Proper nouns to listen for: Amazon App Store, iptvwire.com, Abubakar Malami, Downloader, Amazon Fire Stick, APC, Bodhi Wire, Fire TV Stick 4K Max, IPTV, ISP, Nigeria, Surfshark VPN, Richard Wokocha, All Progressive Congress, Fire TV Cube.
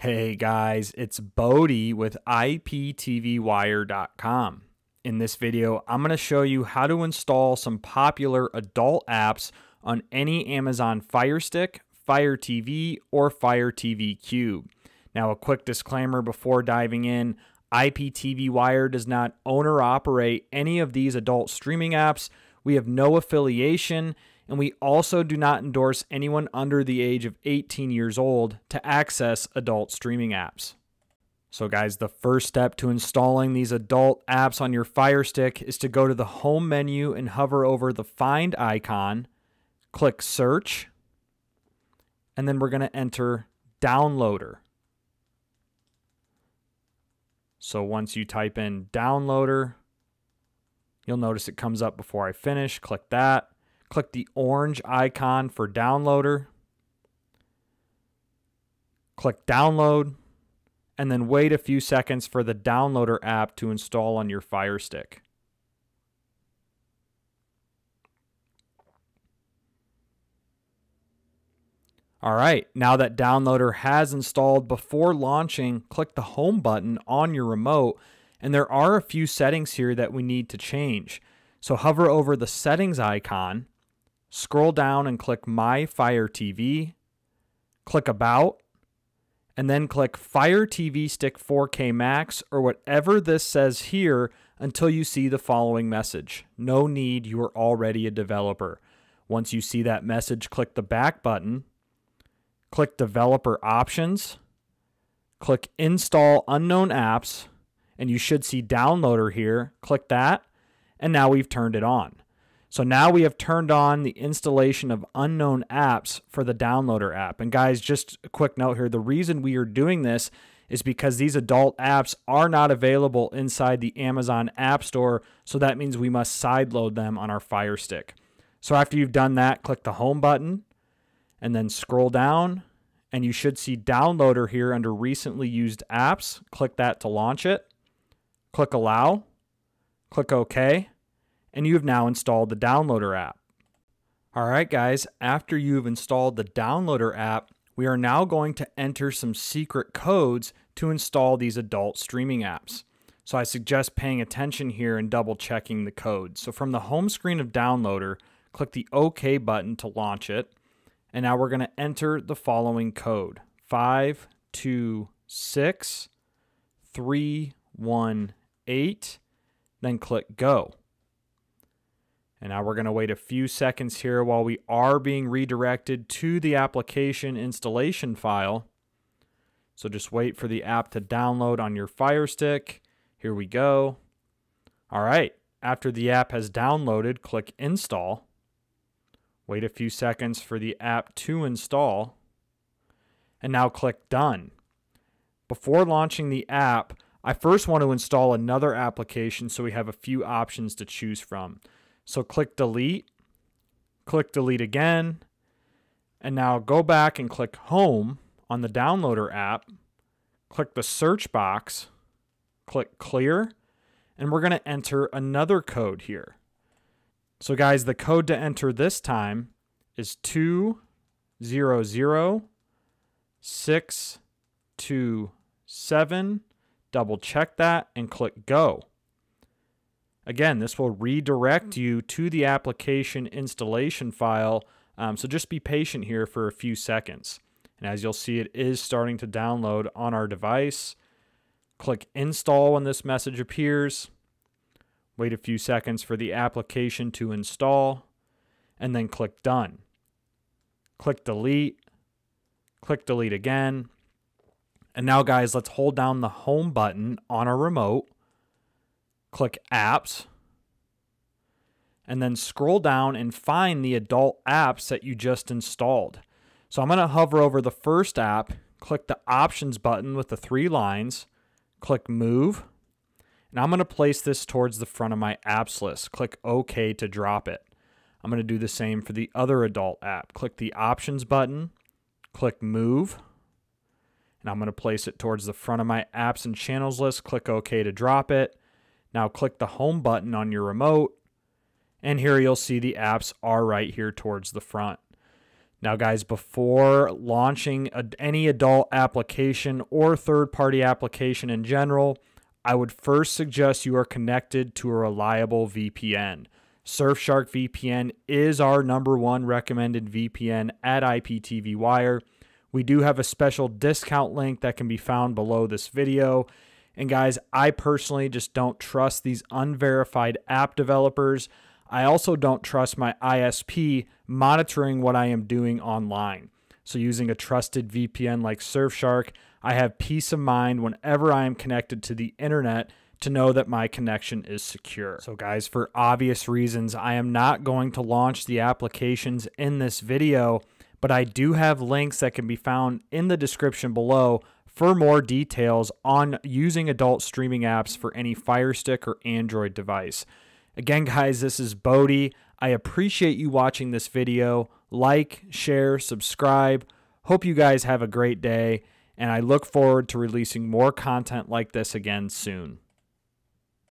Hey guys, it's Bodie with iptvwire.com. In this video, I'm going to show you how to install some popular adult apps on any Amazon Fire Stick, Fire TV, or Fire TV Cube. Now, a quick disclaimer before diving in, IPTV Wire does not own or operate any of these adult streaming apps. We have no affiliation, and we also do not endorse anyone under the age of 18 years old to access adult streaming apps. So guys, the first step to installing these adult apps on your Fire Stick is to go to the home menu and hover over the Find icon, click Search, and then we're going to enter Downloader. So once you type in Downloader, you'll notice it comes up before I finish. Click that. Click the orange icon for Downloader, click Download, and then wait a few seconds for the Downloader app to install on your Fire Stick. All right, now that Downloader has installed, before launching, click the Home button on your remote, and there are a few settings here that we need to change. So hover over the Settings icon, scroll down and click My Fire TV, click About, and then click Fire TV Stick 4K Max or whatever this says here until you see the following message. No need, you are already a developer. Once you see that message, click the back button, click Developer Options, click Install Unknown Apps, and you should see Downloader here. Click that, and now we've turned it on. So now we have turned on the installation of unknown apps for the Downloader app. And guys, just a quick note here. The reason we are doing this is because these adult apps are not available inside the Amazon App Store. So that means we must sideload them on our Fire Stick. So after you've done that, click the Home button and then scroll down. And you should see Downloader here under Recently Used Apps. Click that to launch it. Click Allow. Click OK. And you have now installed the Downloader app. All right, guys, after you've installed the Downloader app, we are now going to enter some secret codes to install these adult streaming apps. So I suggest paying attention here and double checking the code. So from the home screen of Downloader, click the OK button to launch it. And now we're going to enter the following code, 526318, then click Go. And now we're going to wait a few seconds here while we are being redirected to the application installation file. So just wait for the app to download on your Fire Stick. Here we go. All right. After the app has downloaded, click Install. Wait a few seconds for the app to install. And now click Done. Before launching the app, I first want to install another application so we have a few options to choose from. So click delete again, and now go back and click Home on the Downloader app, click the search box, click Clear, and we're going to enter another code here. So guys, the code to enter this time is 200627. Double check that and click Go. Again, this will redirect you to the application installation file, so just be patient here for a few seconds. And as you'll see, it is starting to download on our device. Click Install when this message appears. Wait a few seconds for the application to install, and then click Done. Click Delete again. And now, guys, let's hold down the Home button on our remote, click Apps, and then scroll down and find the adult apps that you just installed. So I'm going to hover over the first app, click the Options button with the three lines, click Move, and I'm going to place this towards the front of my apps list. Click OK to drop it. I'm going to do the same for the other adult app. Click the Options button, click Move, and I'm going to place it towards the front of my apps and channels list. Click OK to drop it. Now click the Home button on your remote. And here you'll see the apps are right here towards the front. Now, guys, before launching any adult application or third-party application in general, I would first suggest you are connected to a reliable VPN. Surfshark VPN is our #1 recommended VPN at IPTV Wire. We do have a special discount link that can be found below this video. And guys, I personally just don't trust these unverified app developers. I also don't trust my ISP monitoring what I am doing online. So using a trusted VPN like Surfshark, I have peace of mind whenever I am connected to the internet to know that my connection is secure. So guys, for obvious reasons, I am not going to launch the applications in this video, but I do have links that can be found in the description below for more details on using adult streaming apps for any Fire Stick or Android device. Again, guys, this is Bodhi. I appreciate you watching this video. Like, share, subscribe. Hope you guys have a great day, and I look forward to releasing more content like this again soon.